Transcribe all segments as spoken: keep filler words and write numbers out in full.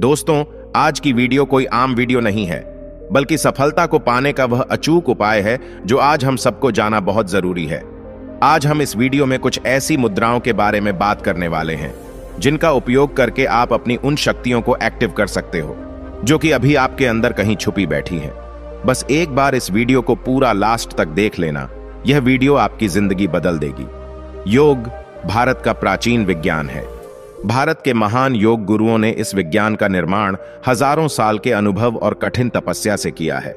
दोस्तों, आज की वीडियो कोई आम वीडियो नहीं है, बल्कि सफलता को पाने का वह अचूक उपाय है जो आज हम सबको जाना बहुत जरूरी है। आज हम इस वीडियो में कुछ ऐसी मुद्राओं के बारे में बात करने वाले हैं जिनका उपयोग करके आप अपनी उन शक्तियों को एक्टिव कर सकते हो जो कि अभी आपके अंदर कहीं छुपी बैठी हैं। बस एक बार इस वीडियो को पूरा लास्ट तक देख लेना, यह वीडियो आपकी जिंदगी बदल देगी। योग भारत का प्राचीन विज्ञान है। भारत के महान योग गुरुओं ने इस विज्ञान का निर्माण हजारों साल के अनुभव और कठिन तपस्या से किया है।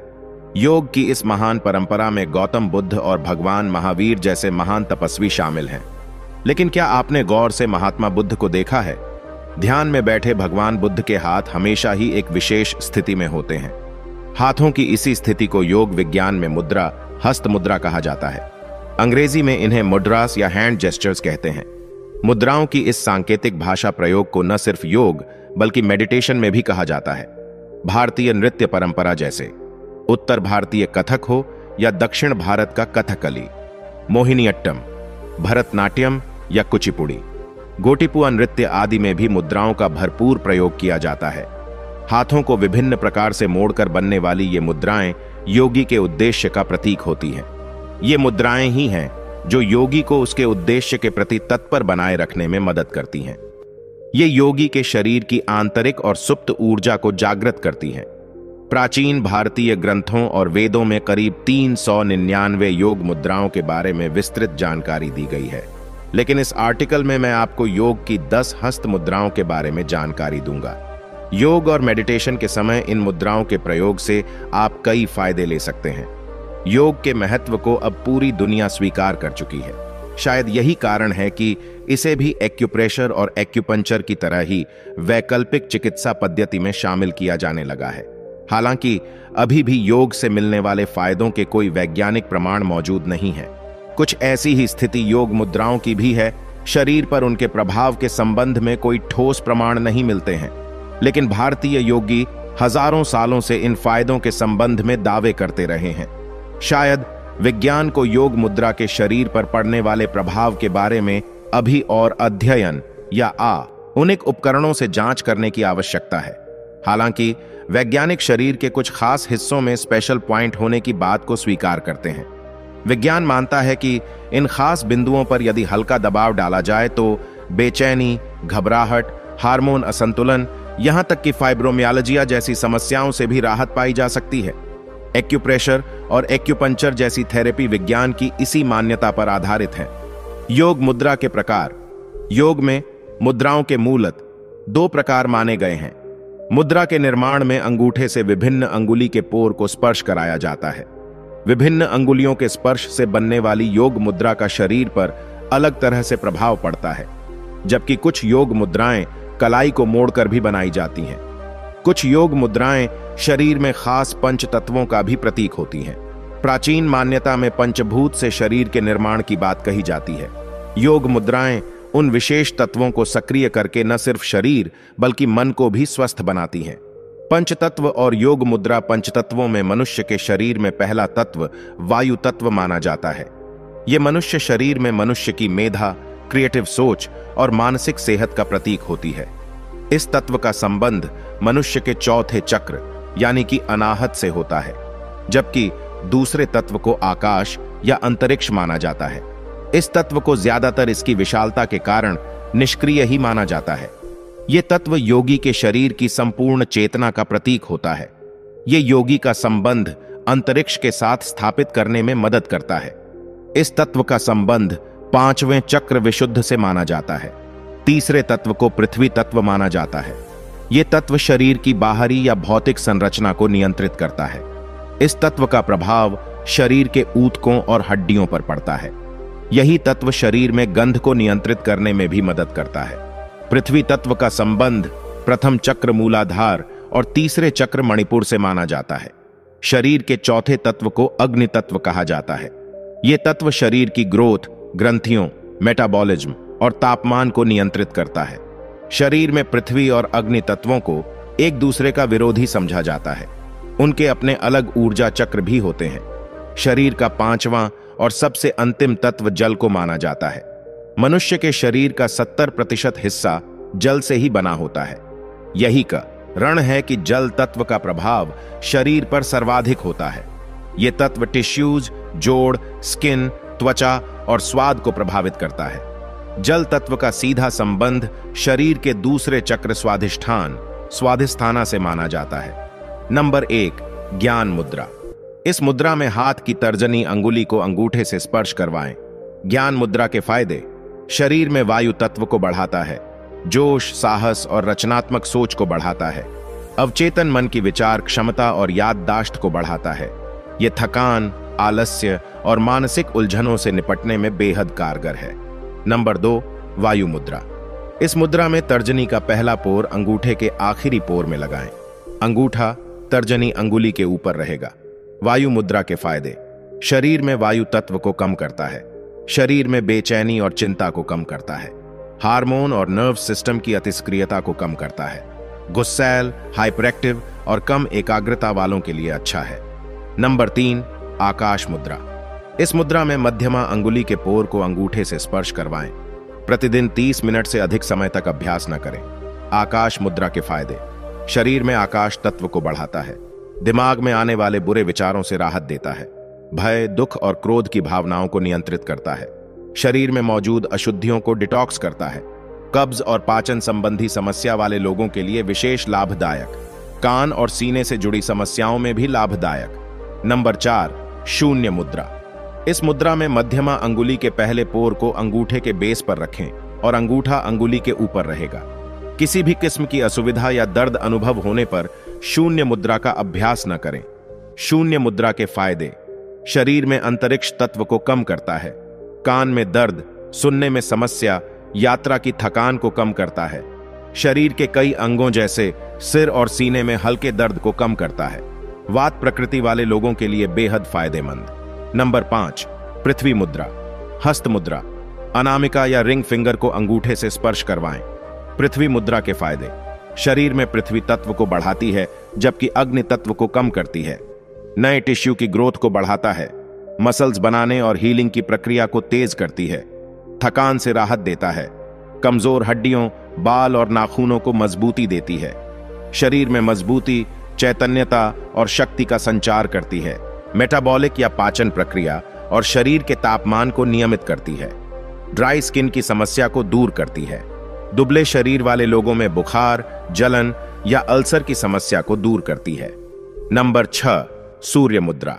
योग की इस महान परंपरा में गौतम बुद्ध और भगवान महावीर जैसे महान तपस्वी शामिल हैं। लेकिन क्या आपने गौर से महात्मा बुद्ध को देखा है? ध्यान में बैठे भगवान बुद्ध के हाथ हमेशा ही एक विशेष स्थिति में होते हैं। हाथों की इसी स्थिति को योग विज्ञान में मुद्रा, हस्त मुद्रा कहा जाता है। अंग्रेजी में इन्हें मुद्रास या हैंड जेस्चर्स कहते हैं। मुद्राओं की इस सांकेतिक भाषा प्रयोग को न सिर्फ योग बल्कि मेडिटेशन में भी कहा जाता है। भारतीय नृत्य परंपरा जैसे उत्तर भारतीय कथक हो या दक्षिण भारत का कथकली, मोहिनीअट्टम, भरतनाट्यम या कुचिपुड़ी, गोटिपुआ नृत्य आदि में भी मुद्राओं का भरपूर प्रयोग किया जाता है। हाथों को विभिन्न प्रकार से मोड़कर बनने वाली ये मुद्राएं योगी के उद्देश्य का प्रतीक होती हैं। ये मुद्राएं ही हैं जो योगी को उसके उद्देश्य के प्रति तत्पर बनाए रखने में मदद करती हैं। ये योगी के शरीर की आंतरिक और सुप्त ऊर्जा को जागृत करती हैं। प्राचीन भारतीय ग्रंथों और वेदों में करीब तीन सौ निन्यानवे योग मुद्राओं के बारे में विस्तृत जानकारी दी गई है, लेकिन इस आर्टिकल में मैं आपको योग की दस हस्त मुद्राओं के बारे में जानकारी दूंगा। योग और मेडिटेशन के समय इन मुद्राओं के प्रयोग से आप कई फायदे ले सकते हैं। योग के महत्व को अब पूरी दुनिया स्वीकार कर चुकी है। शायद यही कारण है कि इसे भी एक्यूप्रेशर और एक्यूपंचर की तरह ही वैकल्पिक चिकित्सा पद्धति में शामिल किया जाने लगा है। हालांकि अभी भी योग से मिलने वाले फायदों के कोई वैज्ञानिक प्रमाण मौजूद नहीं है। कुछ ऐसी ही स्थिति योग मुद्राओं की भी है। शरीर पर उनके प्रभाव के संबंध में कोई ठोस प्रमाण नहीं मिलते हैं, लेकिन भारतीय योगी हजारों सालों से इन फायदों के संबंध में दावे करते रहे हैं। शायद विज्ञान को योग मुद्रा के शरीर पर पड़ने वाले प्रभाव के बारे में अभी और अध्ययन या आधुनिक उपकरणों से जांच करने की आवश्यकता है। हालांकि वैज्ञानिक शरीर के कुछ खास हिस्सों में स्पेशल पॉइंट होने की बात को स्वीकार करते हैं। विज्ञान मानता है कि इन खास बिंदुओं पर यदि हल्का दबाव डाला जाए तो बेचैनी, घबराहट, हार्मोन असंतुलन, यहां तक कि फाइब्रोम्यालजिया जैसी समस्याओं से भी राहत पाई जा सकती है। एक्यूप्रेशर और एक्यूपंचर जैसी थेरेपी विज्ञान की इसी मान्यता पर आधारित है। योग मुद्रा के प्रकार। योग में मुद्राओं के मूलत दो प्रकार माने गए हैं। मुद्रा के निर्माण में अंगूठे से विभिन्न अंगुली के पोर को स्पर्श कराया जाता है। विभिन्न अंगुलियों के स्पर्श से बनने वाली योग मुद्रा का शरीर पर अलग तरह से प्रभाव पड़ता है, जबकि कुछ योग मुद्राएं कलाई को मोड़कर भी बनाई जाती हैं। कुछ योग मुद्राएं शरीर में खास पंच तत्वों का भी प्रतीक होती हैं। प्राचीन मान्यता में पंचभूत से शरीर के निर्माण की बात कही जाती है। योग मुद्राएं उन विशेष तत्वों को सक्रिय करके न सिर्फ शरीर बल्कि मन को भी स्वस्थ बनाती हैं। पंचतत्व और योग मुद्रा। पंचतत्वों में मनुष्य के शरीर में पहला तत्व वायु तत्व माना जाता है। यह मनुष्य शरीर में मनुष्य की मेधा, क्रिएटिव सोच और मानसिक सेहत का प्रतीक होती है। इस तत्व का संबंध मनुष्य के चौथे चक्र यानी कि अनाहत से होता है, जबकि दूसरे तत्व को आकाश या अंतरिक्ष माना जाता है। इस तत्व को ज्यादातर इसकी विशालता के कारण निष्क्रिय ही माना जाता है। यह तत्व योगी के शरीर की संपूर्ण चेतना का प्रतीक होता है। यह योगी का संबंध अंतरिक्ष के साथ स्थापित करने में मदद करता है। इस तत्व का संबंध पांचवें चक्र विशुद्ध से माना जाता है। तीसरे तत्व को पृथ्वी तत्व माना जाता है। यह तत्व शरीर की बाहरी या भौतिक संरचना को नियंत्रित करता है। इस तत्व का प्रभाव शरीर के ऊतकों और हड्डियों पर पड़ता है। यही तत्व शरीर में गंध को नियंत्रित करने में भी मदद करता है। पृथ्वी तत्व का संबंध प्रथम चक्र मूलाधार और तीसरे चक्र मणिपुर से माना जाता है। शरीर के चौथे तत्व को अग्नि तत्व कहा जाता है। यह तत्व शरीर की ग्रोथ, ग्रंथियों, मेटाबॉलिज्म और तापमान को नियंत्रित करता है। शरीर में पृथ्वी और अग्नि तत्वों को एक दूसरे का विरोधी समझा जाता है। उनके अपने अलग ऊर्जा चक्र भी होते हैं। शरीर का पांचवां और सबसे अंतिम तत्व जल को माना जाता है। मनुष्य के शरीर का सत्तर प्रतिशत हिस्सा जल से ही बना होता है। यही का रण है कि जल तत्व का प्रभाव शरीर पर सर्वाधिक होता है। ये तत्व टिश्यूज, जोड़, स्किन, त्वचा और स्वाद को प्रभावित करता है। जल तत्व का सीधा संबंध शरीर के दूसरे चक्र स्वाधिष्ठान स्वाधिष्ठाना से माना जाता है। नंबर एक, ज्ञान मुद्रा। इस मुद्रा में हाथ की तर्जनी अंगुली को अंगूठे से स्पर्श करवाएं। ज्ञान मुद्रा के फायदे: शरीर में वायु तत्व को बढ़ाता है, जोश, साहस और रचनात्मक सोच को बढ़ाता है, अवचेतन मन की विचार क्षमता और याददाश्त को बढ़ाता है। ये थकान, आलस्य और मानसिक उलझनों से निपटने में बेहद कारगर है। नंबर दो, वायु मुद्रा। इस मुद्रा में तर्जनी का पहला पोर अंगूठे के आखिरी पोर में लगाएं। अंगूठा तर्जनी अंगुली के ऊपर रहेगा। वायु मुद्रा के फायदे: शरीर में वायु तत्व को कम करता है, शरीर में बेचैनी और चिंता को कम करता है, हार्मोन और नर्व सिस्टम की अतिसक्रियता को कम करता है, गुस्सैल, हाइपरएक्टिव और कम एकाग्रता वालों के लिए अच्छा है। नंबर तीन, आकाश मुद्रा। इस मुद्रा में मध्यमा अंगुली के पोर को अंगूठे से स्पर्श करवाएं। प्रतिदिन तीस मिनट से अधिक समय तक अभ्यास न करें। आकाश मुद्रा के फायदे: शरीर में आकाश तत्व को बढ़ाता है, दिमाग में आने वाले बुरे विचारों से राहत देता है, भय, दुख और क्रोध की भावनाओं को नियंत्रित करता है, शरीर में मौजूद अशुद्धियों को डिटॉक्स करता है, कब्ज और पाचन संबंधी समस्या वाले लोगों के लिए विशेष लाभदायक, कान और सीने से जुड़ी समस्याओं में भी लाभदायक। नंबर चार, शून्य मुद्रा। इस मुद्रा में मध्यमा अंगुली के पहले पोर को अंगूठे के बेस पर रखें और अंगूठा अंगुली के ऊपर रहेगा। किसी भी किस्म की असुविधा या दर्द अनुभव होने पर शून्य मुद्रा का अभ्यास न करें। शून्य मुद्रा के फायदे: शरीर में अंतरिक्ष तत्व को कम करता है, कान में दर्द, सुनने में समस्या, यात्रा की थकान को कम करता है, शरीर के कई अंगों जैसे सिर और सीने में हल्के दर्द को कम करता है। वात प्रकृति वाले लोगों के लिए बेहद फायदेमंद। नंबर पांच, पृथ्वी मुद्रा। हस्त मुद्रा। अनामिका या रिंग फिंगर को अंगूठे से स्पर्श करवाएं। पृथ्वी मुद्रा के फायदे: शरीर में पृथ्वी तत्व को बढ़ाती है जबकि अग्नि तत्व को कम करती है, नए टिश्यू की ग्रोथ को बढ़ाता है, मसल्स बनाने और हीलिंग की प्रक्रिया को तेज करती है, थकान से राहत देता है, कमजोर हड्डियों, बाल और नाखूनों को मजबूती देती है, शरीर में मजबूती, चैतन्यता और शक्ति का संचार करती है, मेटाबॉलिक या पाचन प्रक्रिया और शरीर के तापमान को नियमित करती है, ड्राई स्किन की समस्या को दूर करती है, दुबले शरीर वाले लोगों में बुखार, जलन या अल्सर की समस्या को दूर करती है। नंबर छह, सूर्य मुद्रा।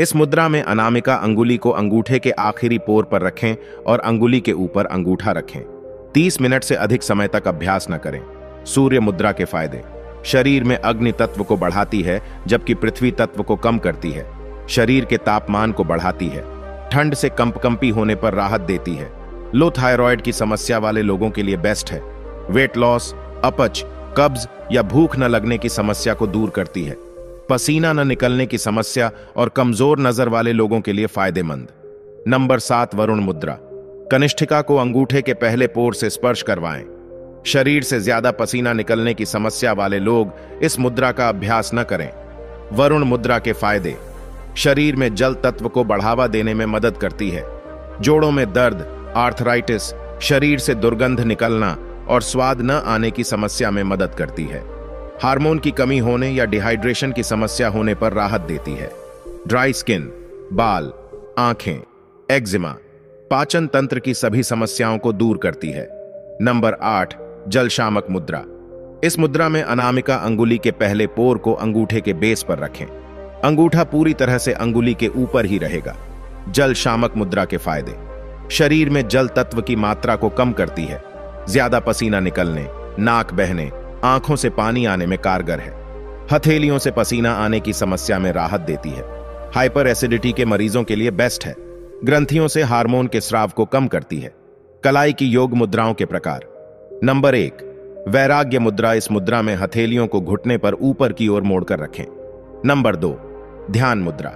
इस मुद्रा में अनामिका अंगुली को अंगूठे के आखिरी पोर पर रखें और अंगुली के ऊपर अंगूठा रखें। तीस मिनट से अधिक समय तक अभ्यास न करें। सूर्य मुद्रा के फायदे: शरीर में अग्नि तत्व को बढ़ाती है जबकि पृथ्वी तत्व को कम करती है, शरीर के तापमान को बढ़ाती है, ठंड से कंपकंपी होने पर राहत देती है, लो थायराइड की समस्या वाले लोगों के लिए बेस्ट है, वेट लॉस, अपच, कब्ज या भूख न लगने की समस्या को दूर करती है, पसीना न निकलने की समस्या और कमजोर नजर वाले लोगों के लिए फायदेमंद। नंबर सात, वरुण मुद्रा। कनिष्ठिका को अंगूठे के पहले पोर से स्पर्श करवाएं। शरीर से ज्यादा पसीना निकलने की समस्या वाले लोग इस मुद्रा का अभ्यास न करें। वरुण मुद्रा के फायदे: शरीर में जल तत्व को बढ़ावा देने में मदद करती है, जोड़ों में दर्द, आर्थराइटिस, शरीर से दुर्गंध निकलना और स्वाद न आने की समस्या में मदद करती है, हार्मोन की कमी होने या डिहाइड्रेशन की समस्या होने पर राहत देती है, ड्राई स्किन, बाल, आंखें, एक्जिमा, पाचन तंत्र की सभी समस्याओं को दूर करती है। नंबर आठ, जलशामक मुद्रा। इस मुद्रा में अनामिका अंगुली के पहले पोर को अंगूठे के बेस पर रखें। अंगूठा पूरी तरह से अंगुली के ऊपर ही रहेगा। जलशामक मुद्रा के फायदे: शरीर में जल तत्व की मात्रा को कम करती है, ज्यादा पसीना निकलने, नाक बहने, आंखों से पानी आने में कारगर है, हथेलियों से पसीना आने की समस्या में राहत देती है, हाइपर एसिडिटी के मरीजों के लिए बेस्ट है, ग्रंथियों से हार्मोन के स्राव को कम करती है। कलाई की योग मुद्राओं के प्रकार। नंबर एक, वैराग्य मुद्रा। इस मुद्रा में हथेलियों को घुटने पर ऊपर की ओर मोड़कर रखें। नंबर दो, ध्यान मुद्रा।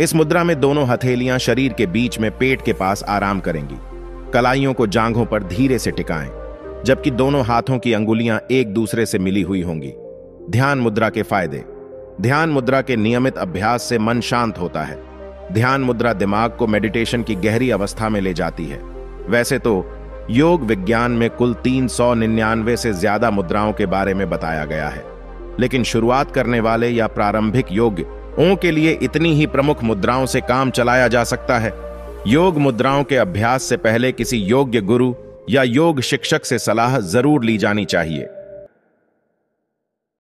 इस मुद्रा में दोनों हथेलियां शरीर के बीच में पेट के पास आराम करेंगी। कलाइयों को जांघों पर धीरे से टिकाएं जबकि दोनों हाथों की अंगुलियां एक दूसरे से मिली हुई होंगी। ध्यान मुद्रा के फायदे: ध्यान मुद्रा के नियमित अभ्यास से मन शांत होता है। ध्यान मुद्रा दिमाग को मेडिटेशन की गहरी अवस्था में ले जाती है। वैसे तो योग विज्ञान में कुल तीन सौ निन्यानवे से ज्यादा मुद्राओं के बारे में बताया गया है, लेकिन शुरुआत करने वाले या प्रारंभिक योगियों के लिए इतनी ही प्रमुख मुद्राओं से काम चलाया जा सकता है। योग मुद्राओं के अभ्यास से पहले किसी योग्य गुरु या योग शिक्षक से सलाह जरूर ली जानी चाहिए।